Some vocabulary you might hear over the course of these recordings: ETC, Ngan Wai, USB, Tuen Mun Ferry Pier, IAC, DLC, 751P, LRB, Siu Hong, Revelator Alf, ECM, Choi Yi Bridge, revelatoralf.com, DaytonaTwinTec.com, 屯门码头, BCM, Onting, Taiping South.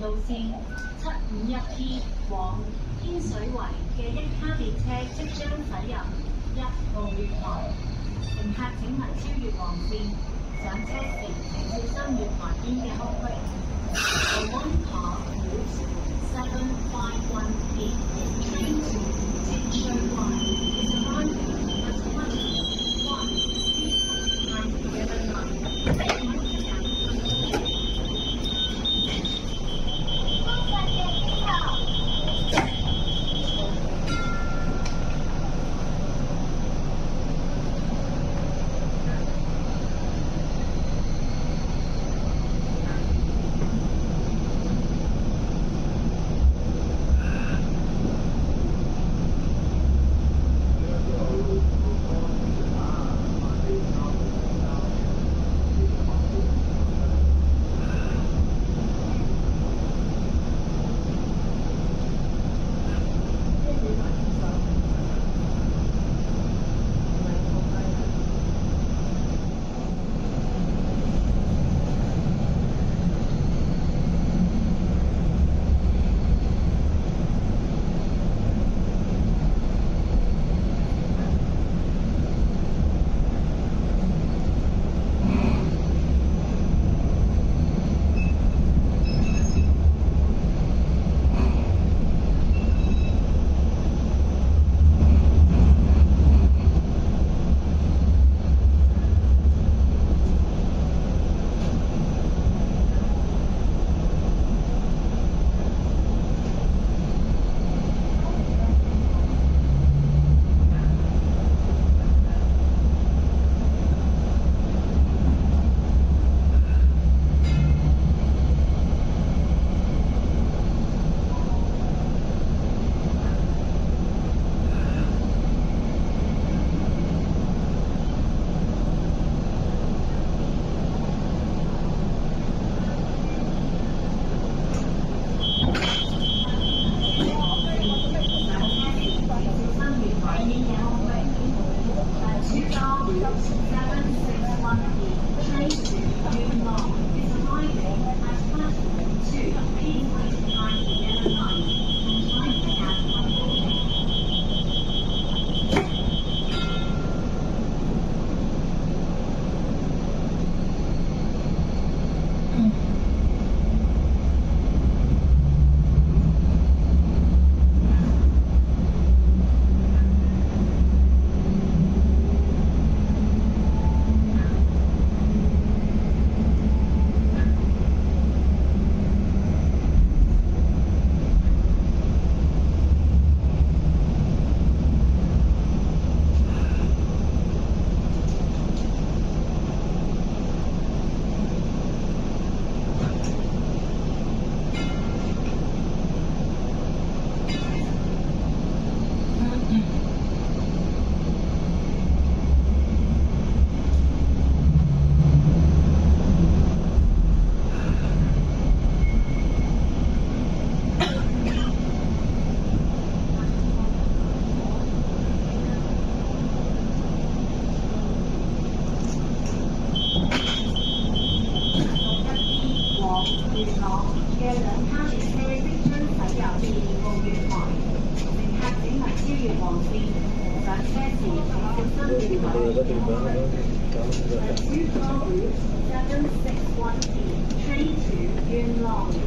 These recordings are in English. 路線751P 往天水圍嘅一卡列車即將駛入1號月台，乘客請勿超越黃線。上車時請小心月台邊嘅空隙。The one car route 751P train to Siu Hong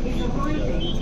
is arriving.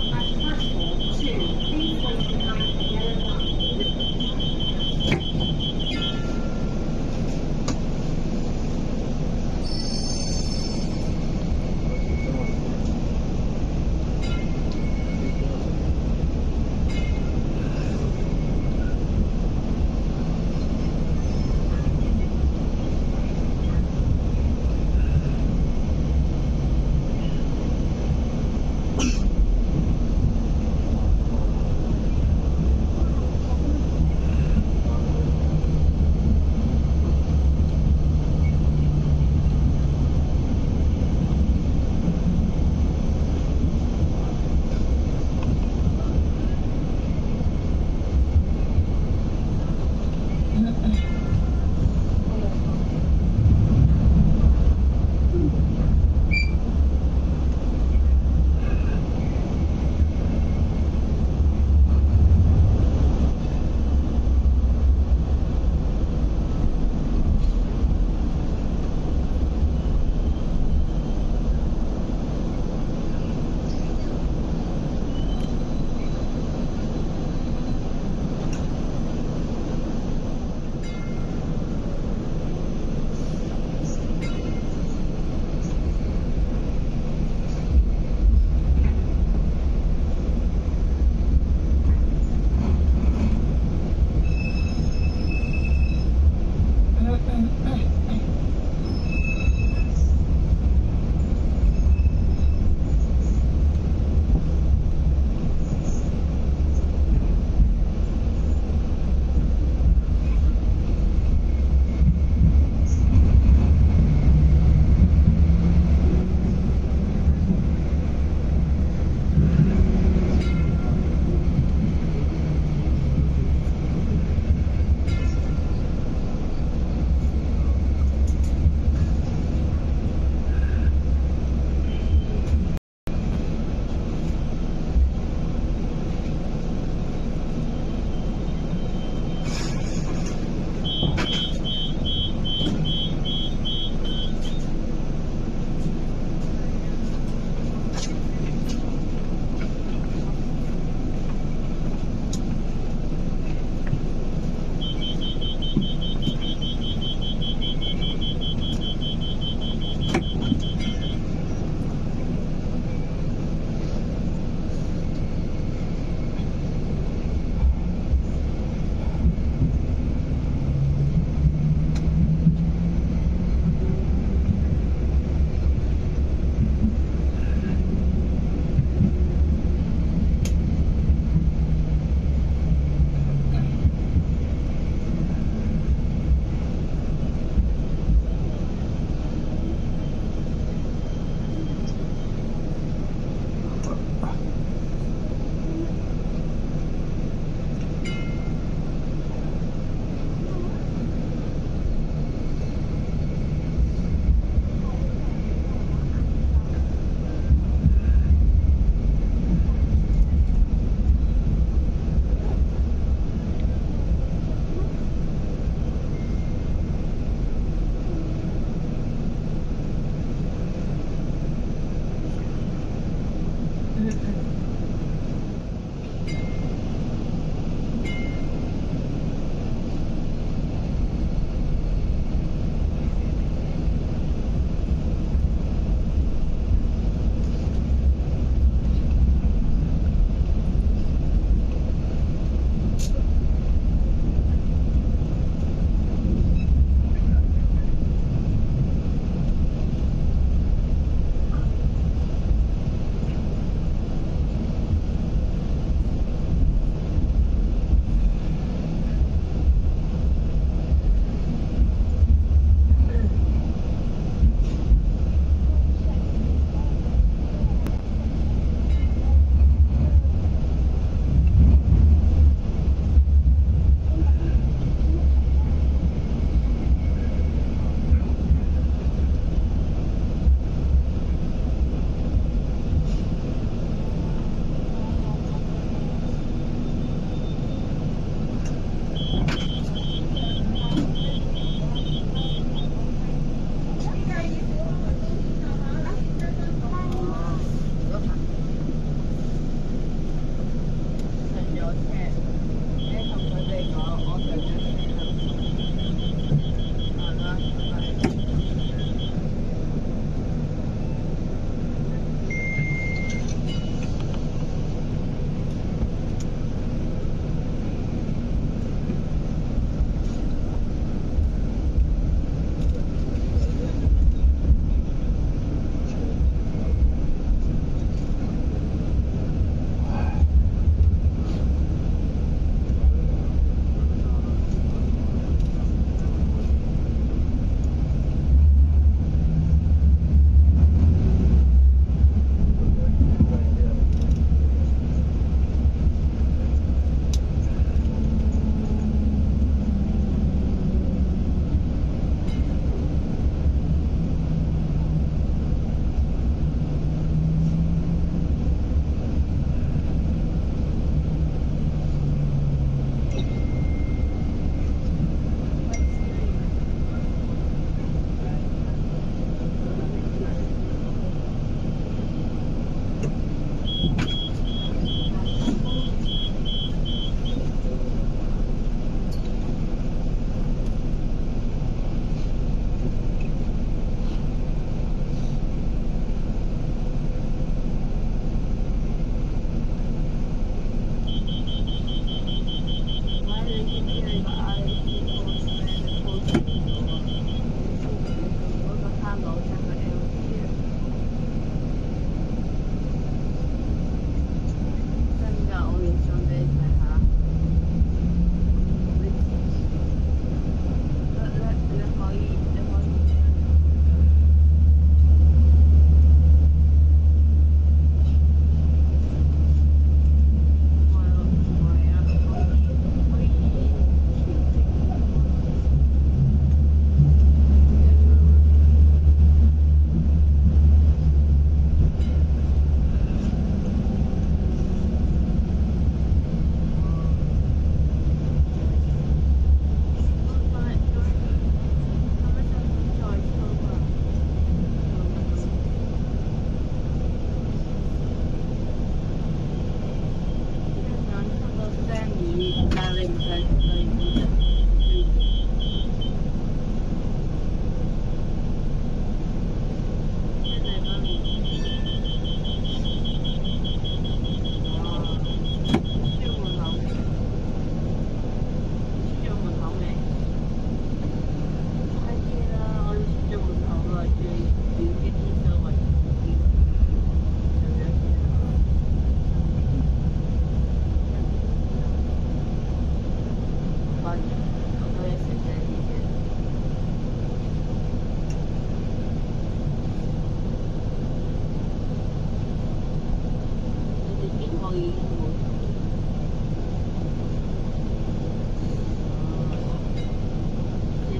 可以。算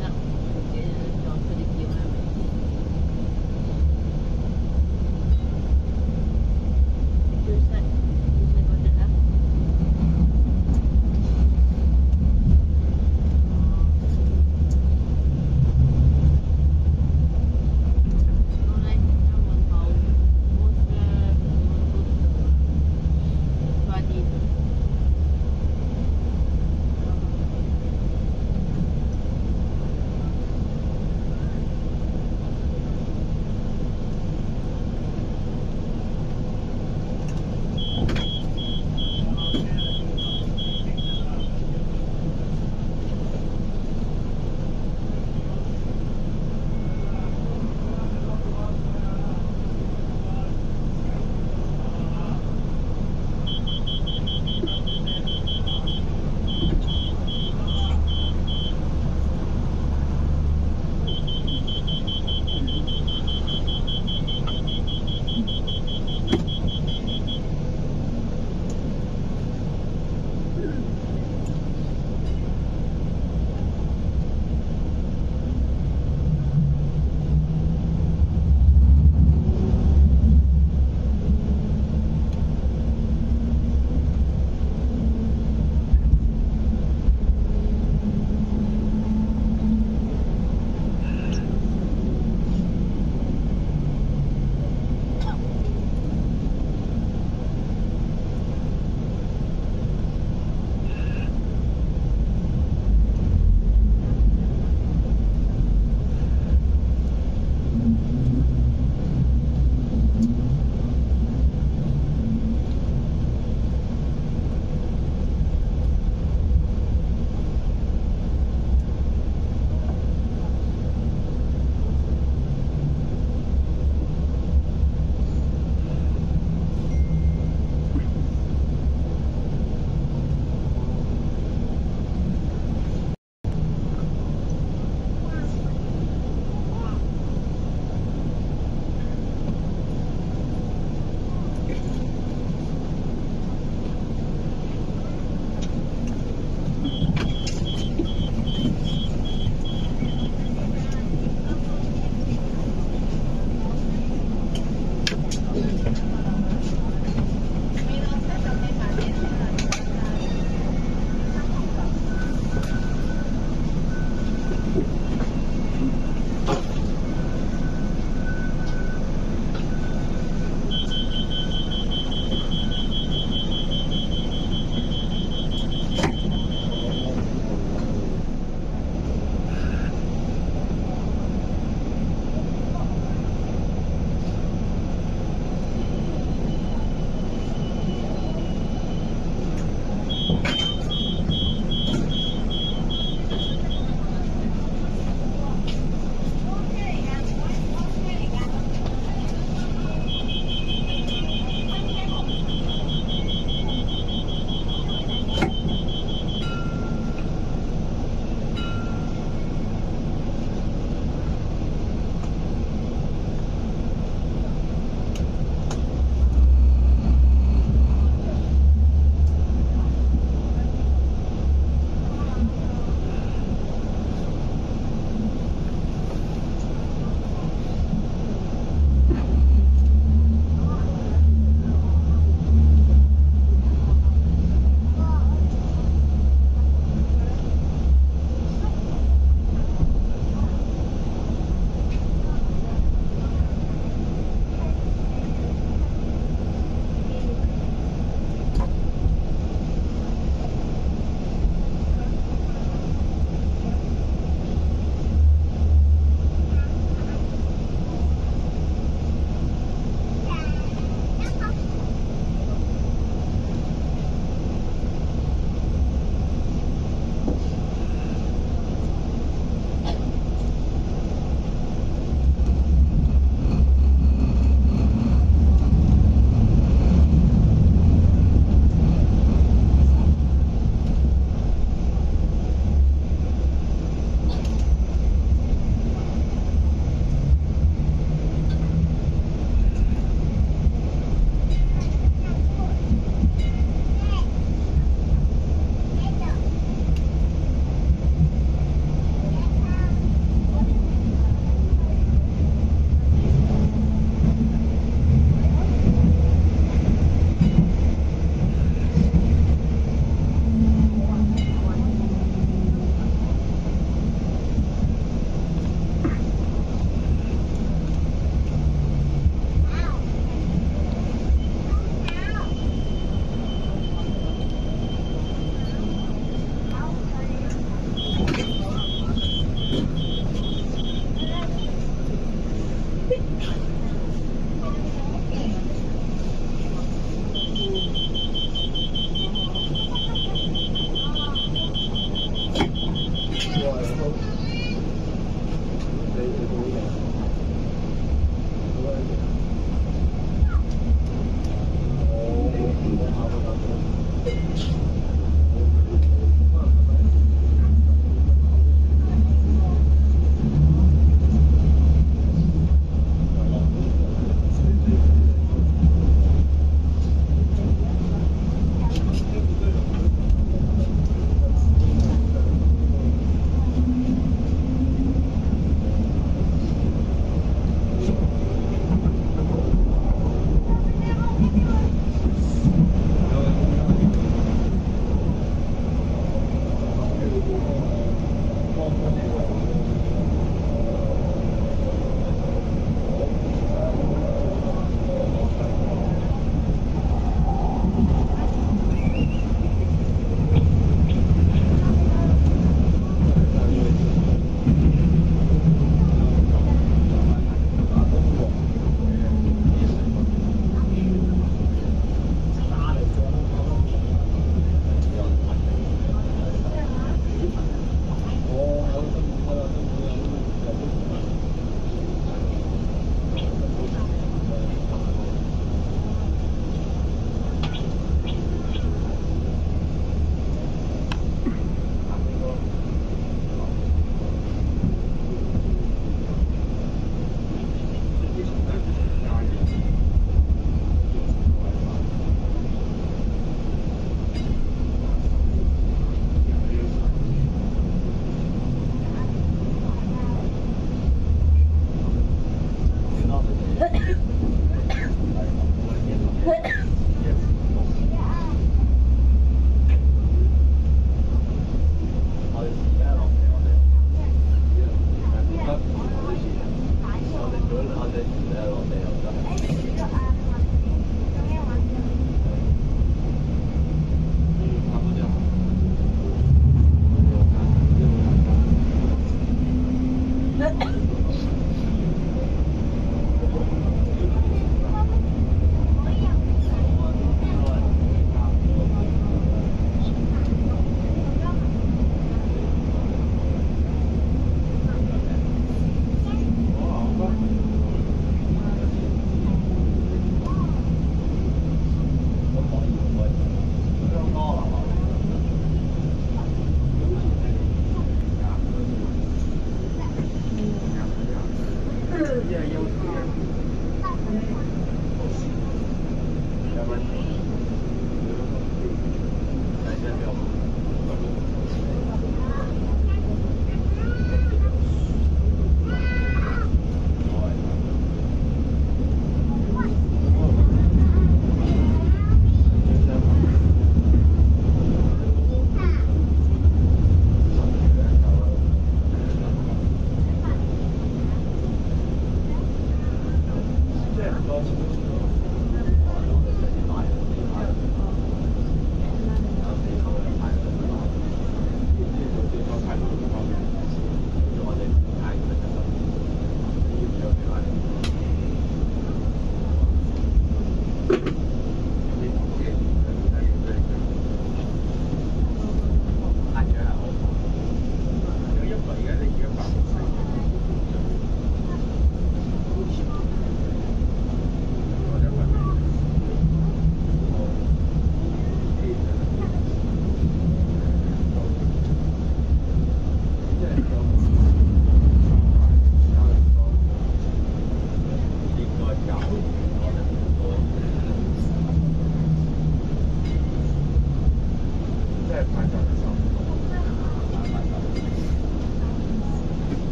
啦，自己攞出嚟叫啦。最細最細嗰只啊！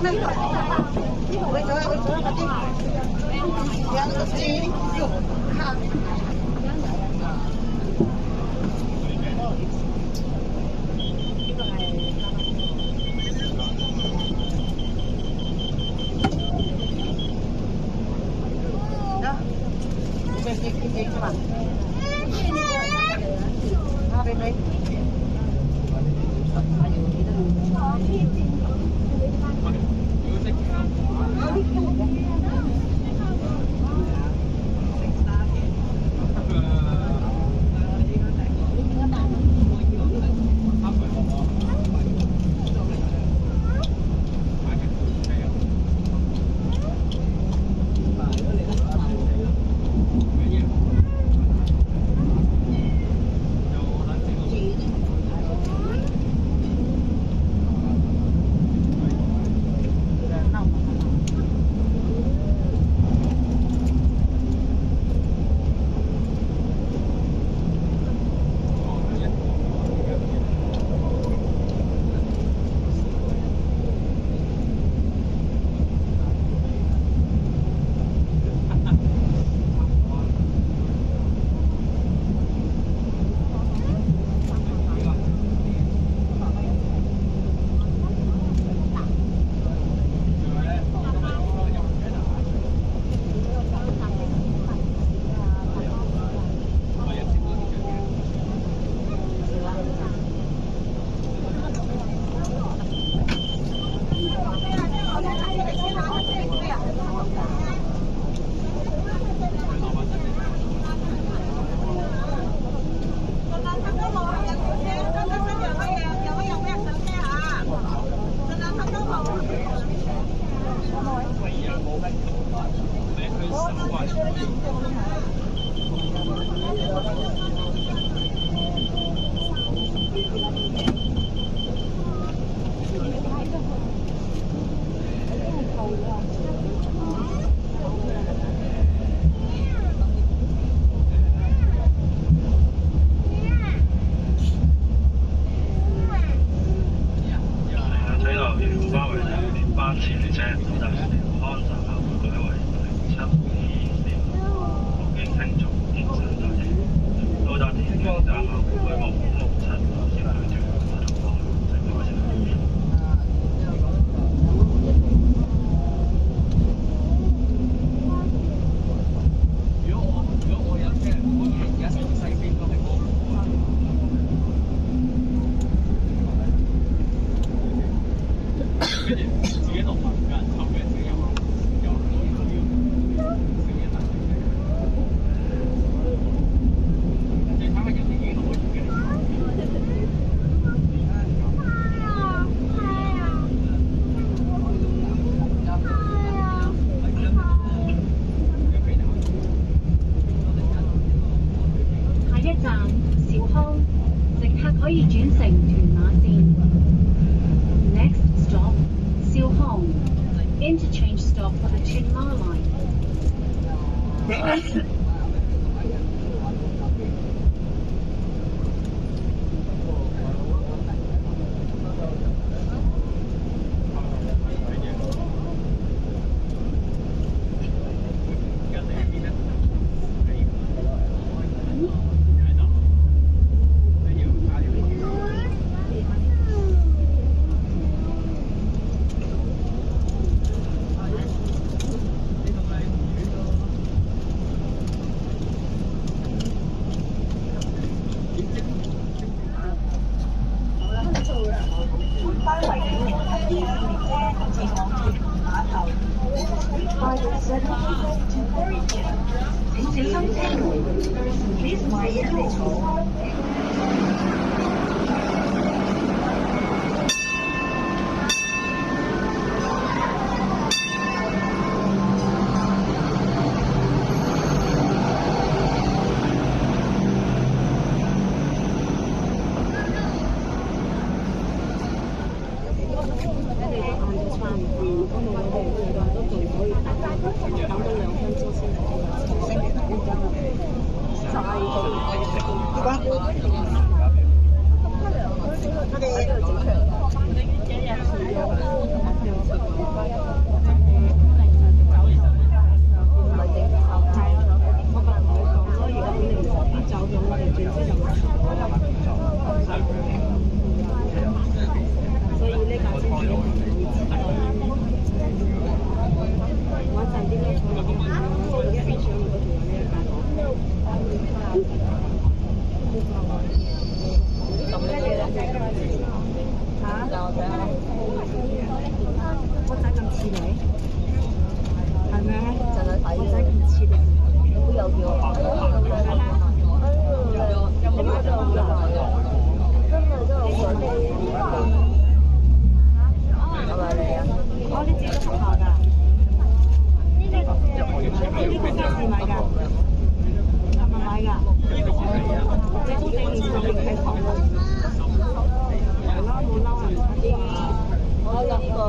我哋一日食兩個。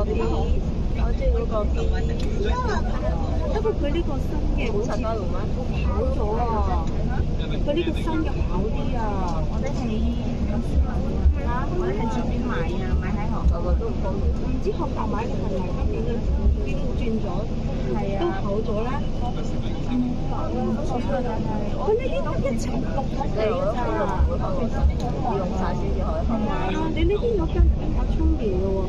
個啲，我中意嗰個啲。不過佢呢個新嘅好似跑咗啊！佢呢個新嘅好啲啊！我哋係嚇，我哋喺出邊買啊，買喺學校個都唔方便。唔知學校買嘅係咪已經轉咗？係啊，都好咗啦。 佢呢啲一層六級嚟㗎，要用曬先至可以。係你呢啲攞間電話充電㗎喎，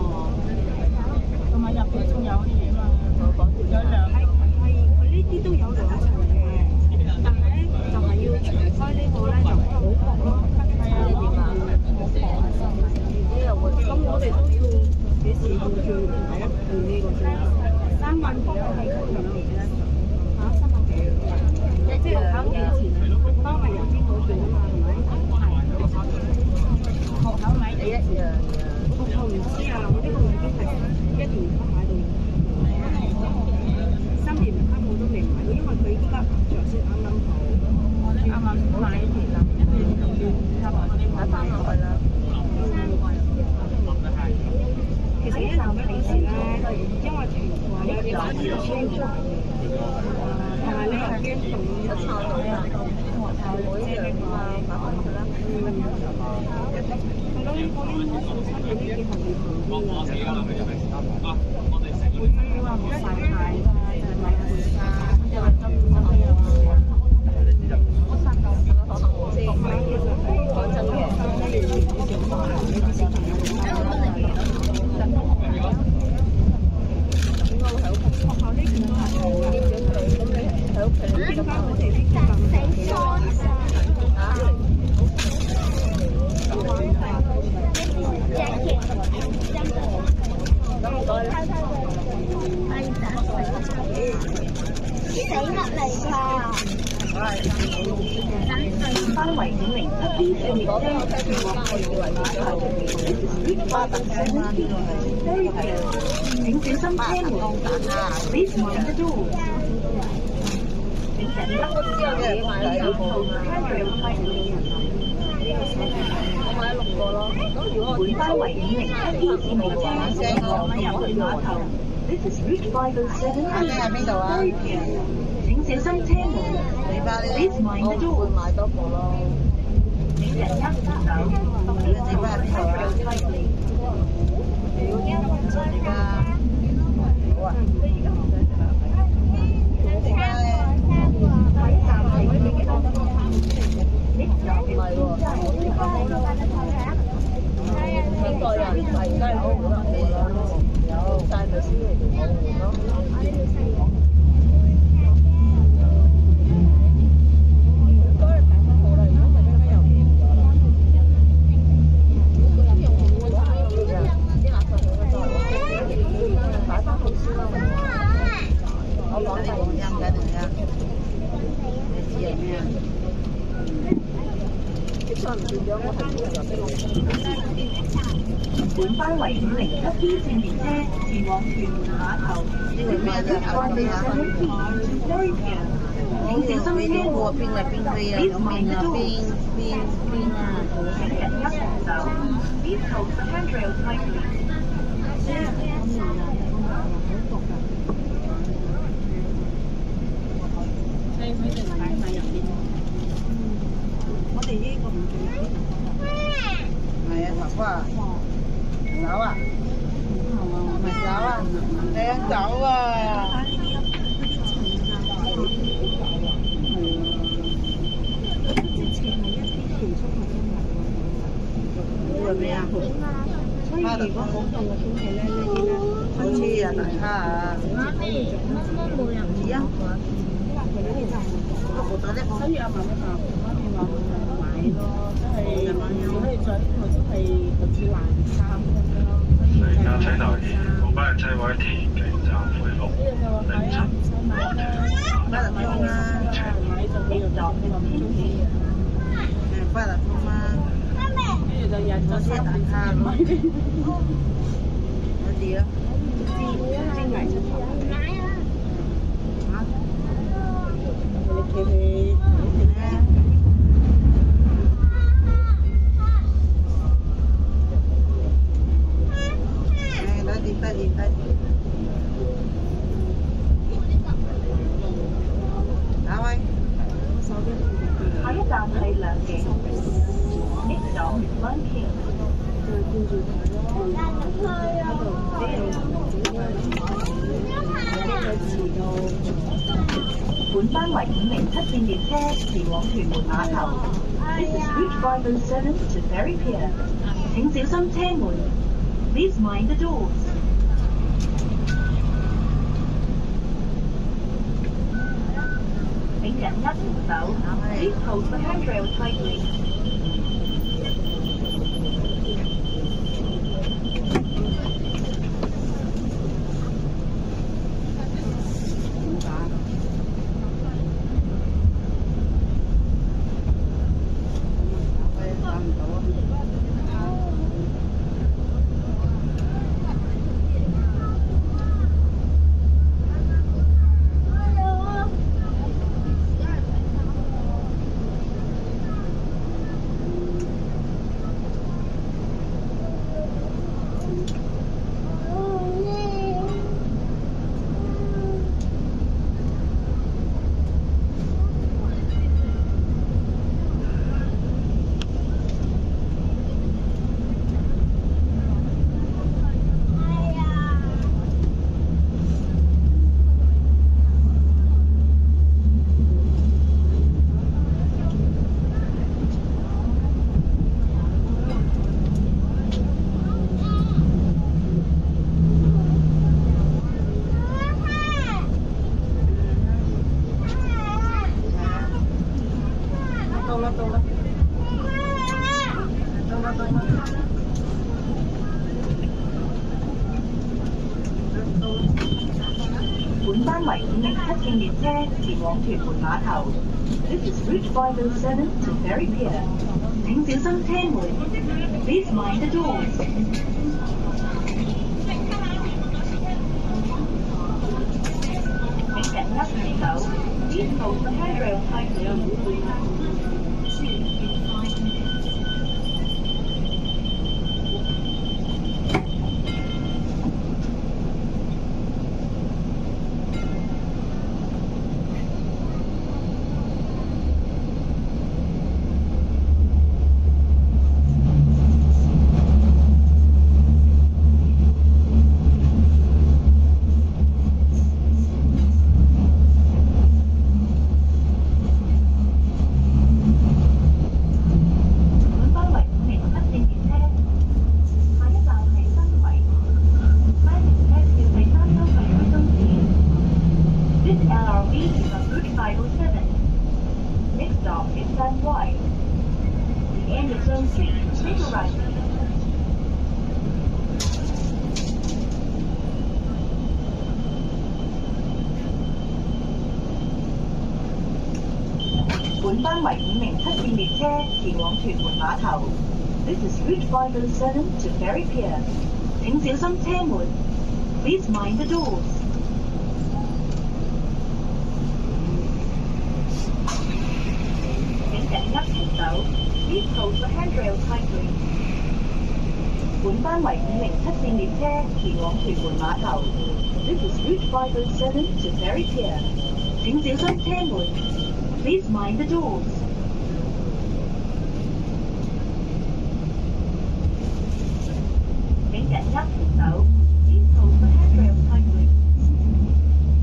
同埋入邊仲有啲嘢嘛。我講住有兩，係佢呢啲都有兩層嘅，但係咧就係要除開呢個咧就好薄咯。係啊，點啊？呢個會咁我哋都要幾時要最第一段呢個先？3萬方係幾多？ 即係考幾錢啊？包埋人先好轉啊嘛，係咪？學考買第一樣啊！學校唔知啊，我呢個已經係1年級買到，3年級我都未買，因為佢依家著先啱啱好，我啱啱買完啦，一年級買翻落去啦。其實一年級嗰時咧，因為停課咧，你玩唔穿。哪位？下一站係良景，呢度兩條。本班為507列車前往屯門碼頭。This is route 507 to Ferry Pier。請小心車門。Please mind the doors. 請緊握扶手 ，Please hold the handrail tightly。This is route 507 to Ferry Pier. 請小心車門 ，Please mind the doors. 請緊握扶手 ，Please hold the handrail tightly. 本班為507列車前往屯門碼頭。This is route 507 to Ferry Pier。請小心車門 ，Please mind the doors。 請緊握扶手 ，Please hold the handrail tightly。本班為507列車前往屯門碼頭。This is route 507 to Ferry Pier。請小心車門。 Please mind the doors. 請緊握扶手 ，Please hold the handrail tightly.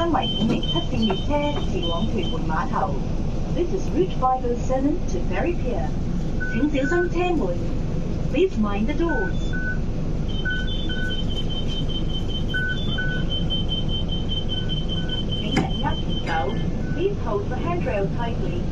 班為507列車前往屯門碼頭。This is route 507 to Ferry Pier。請小心車門。Please mind the doors。 Please hold the handrail tightly.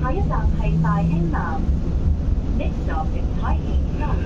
下一站係大興南 ，Next stop is Taiping South。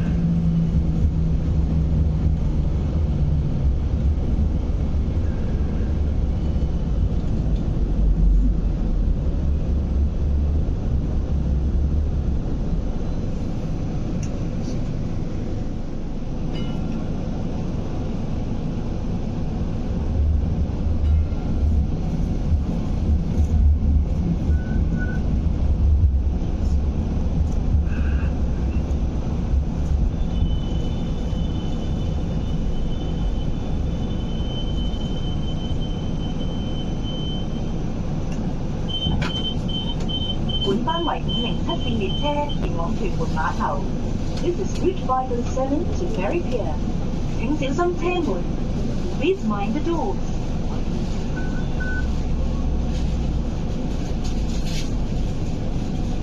為507列車前往屯門碼頭。This is route 507 to Ferry Pier。請小心車門。Please mind the doors。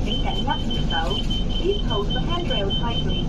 請緊握扶手。Please hold the handrail tightly。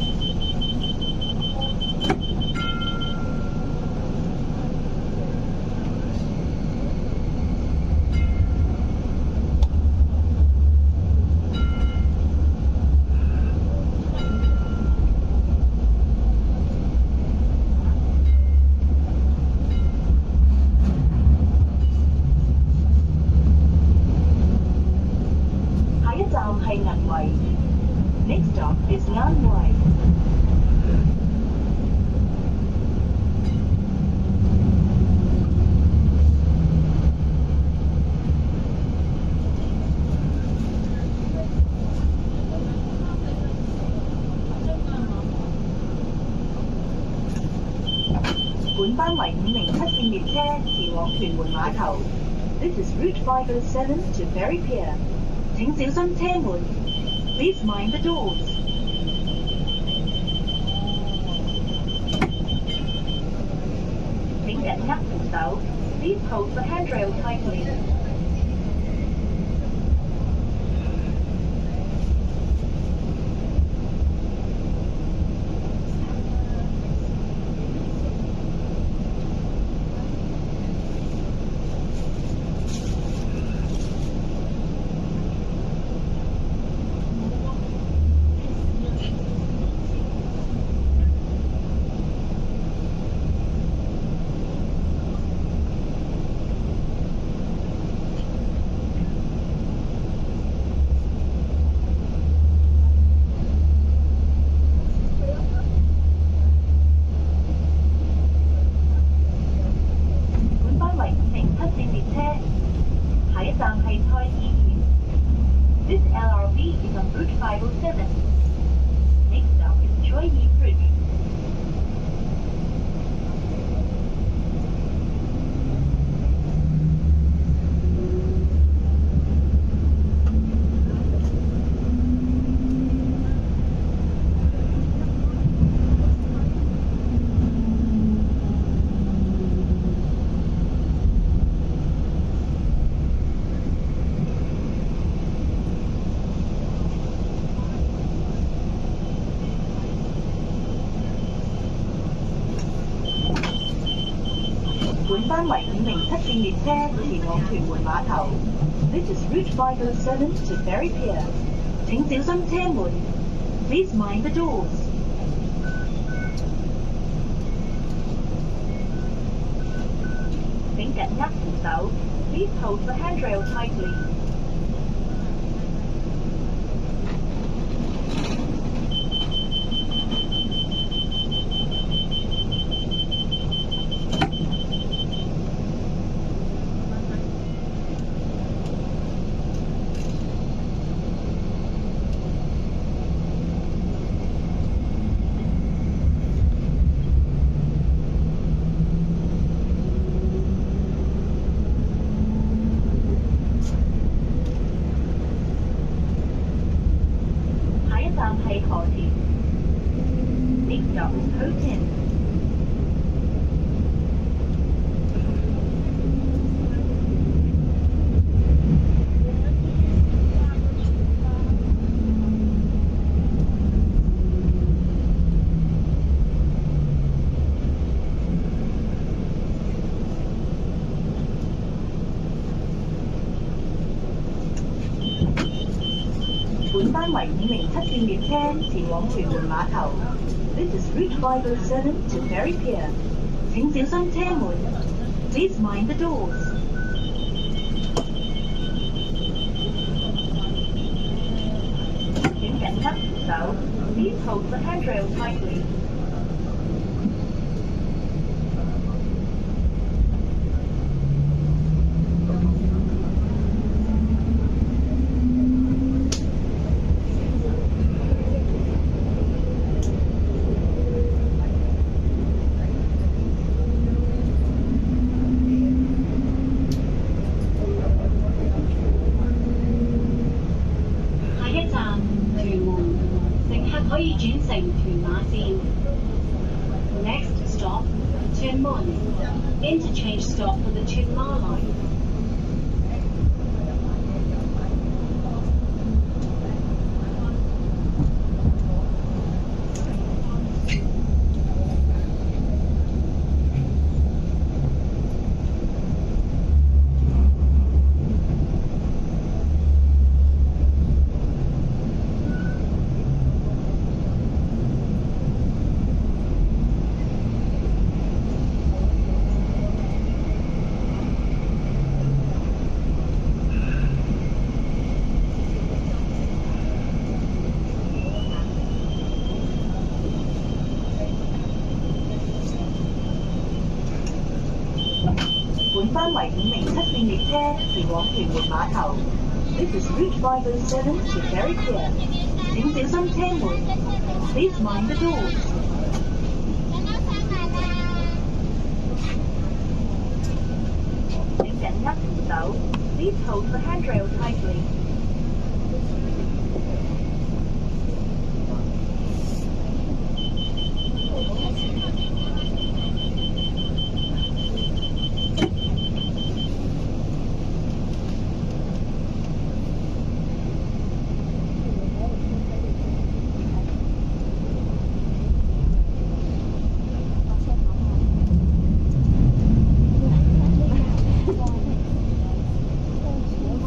Next stop is Ngan Wai. 本班為507列車前往屯門碼頭。This is route 507 to Ferry Pier。請小心車門。Please mind the doors。 請緊握扶手。Please hold the handrail tightly。 This LRB is on route 507. Next stop is Choi Yi Bridge. 本班為507列車前往屯門碼頭。This is route 507 to Ferry Pier。請小心車門。Please mind the doors。 請緊握扶手。Please hold the handrail tightly。 請 party. Seatbelt poked in. This is Route 507 to Ferry Pier. 請小心車門 Please mind the doors. 請緊握扶手 Please hold the handrail tightly. 507列車前往屯門碼頭 This is Route 507 to Ferry Pier. 請小心車門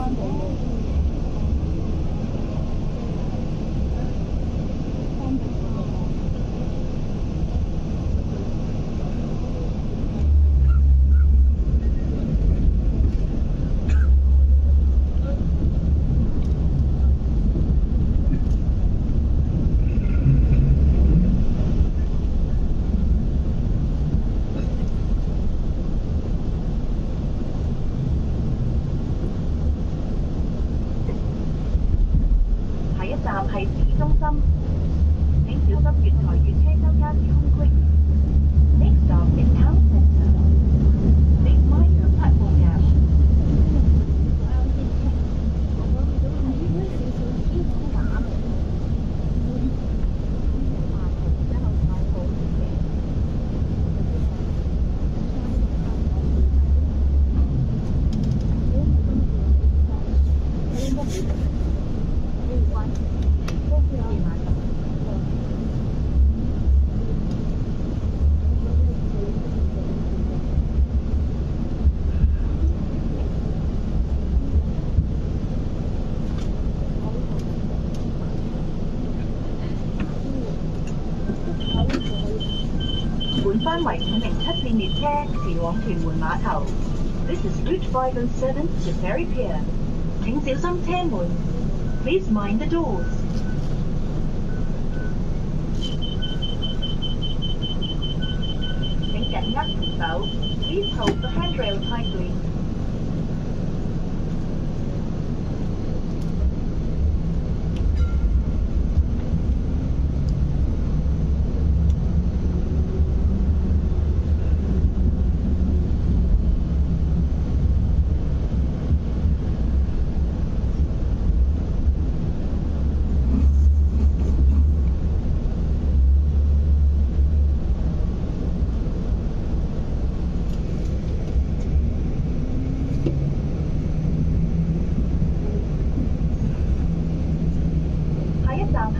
Please mind the doors. 請緊握扶手 Please hold the handrail tightly. 507列車前往屯門碼頭 This is Route 507 to Ferry Pier. 請小心車門 Please mind the doors. 請緊握扶手 Please hold the handrail tightly. 請緊握扶手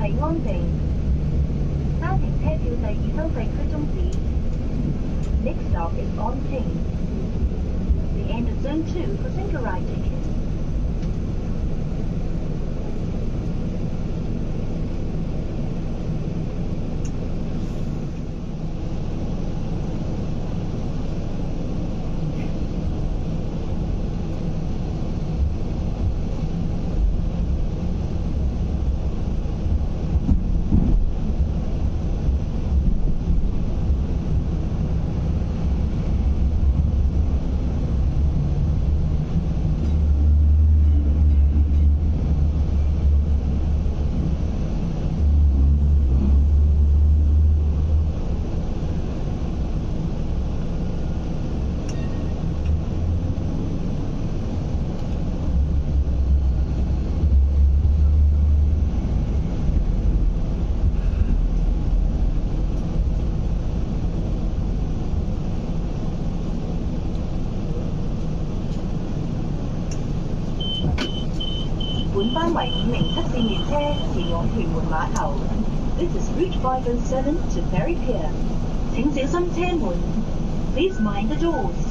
係安地。三停車票第二收費區終止。Next stop is Onting. The end of Zone 2 for single ride tickets. This is Route 507 to Ferry Pier. 請小心車門 Please mind the doors.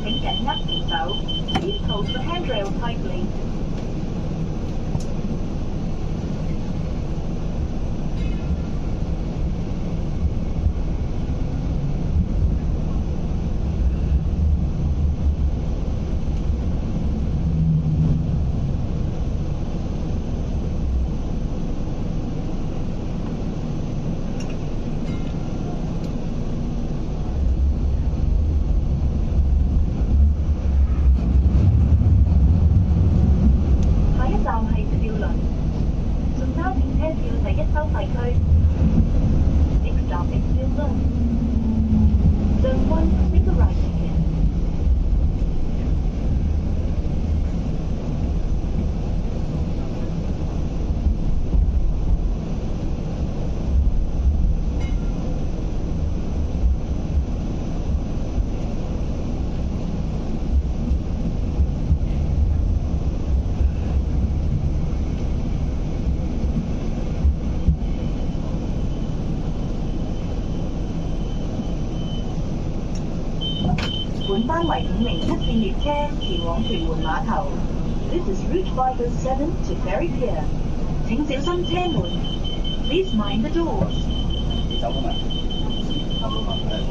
請緊握扶手 Please hold the handrail tightly. 屯門碼頭 This is Route 507 to Ferry Pier. 請小心車門 Please mind the doors. 請緊握扶手 Please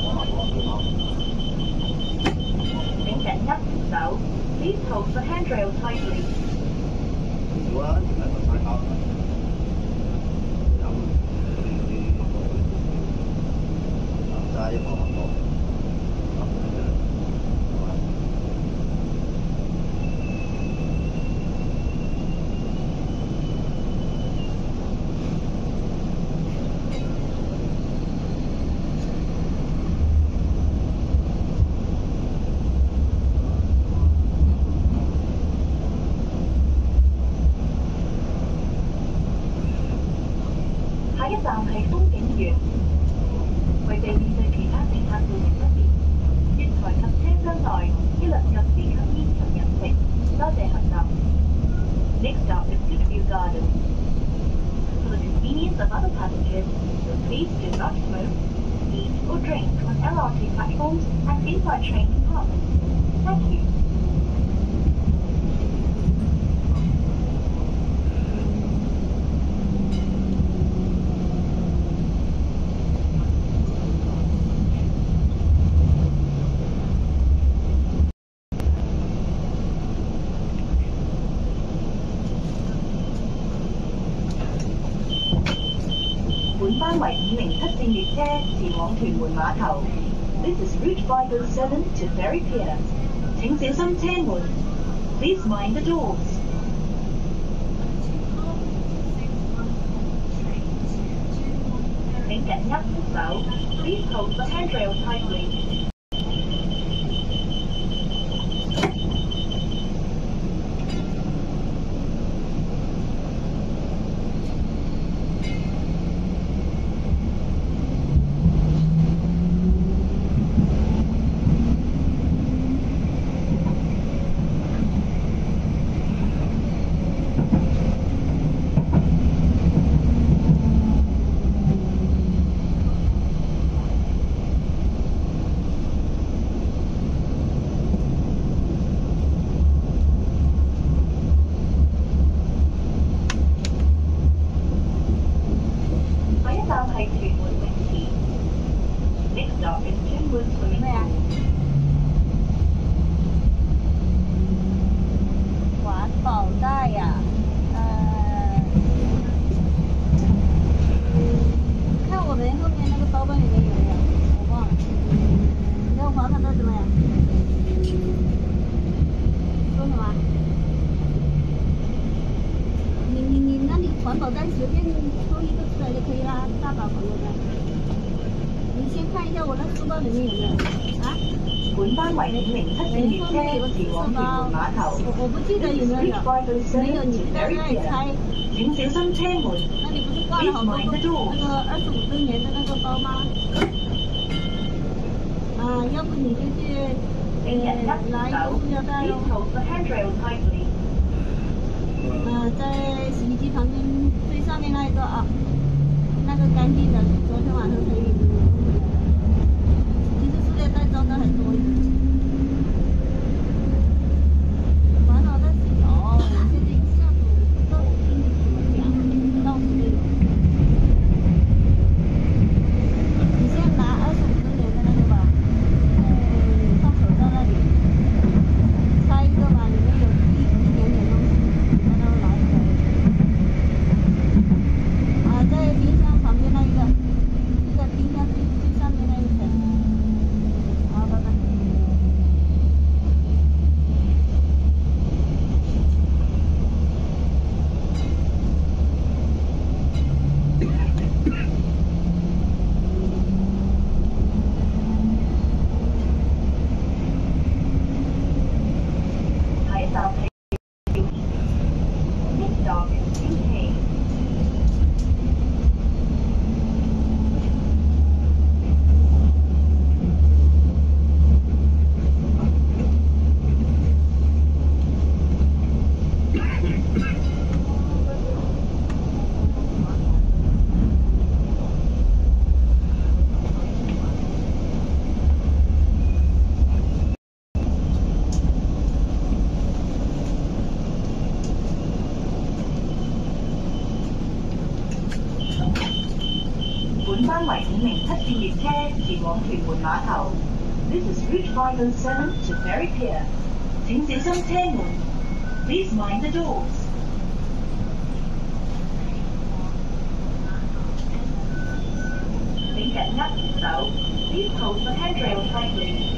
hold the handrail tightly. 507列車前往屯門碼頭 This is Route 507 to Ferry Pier. 請小心車門 Please mind the doors. 請緊握扶手 Please hold the handrail tightly. 屯門碼頭黄特别多呀。说什么？你那里环保单随便抽一个出来就可以啦，大把朋友的。你先看一下我那书包里面有没有啊？本单位0704列車前往屯門碼頭。我不記得有沒有，沒有你在那裡猜。請小心車門。那你不是掛了好多那個25周年的那個包嗎？ 啊，要不你就去拿一个塑料袋喽。在洗衣机旁边最上面那一个啊，那个干净的，昨天晚上才用的。其实塑料袋装的很多。烦恼的是有，我现在一下子都听你怎么讲，到处都有。 This is route 507 to Ferry Pier. 请小心车门。Please mind the doors. 請緊握扶手。Please hold the handrail tightly.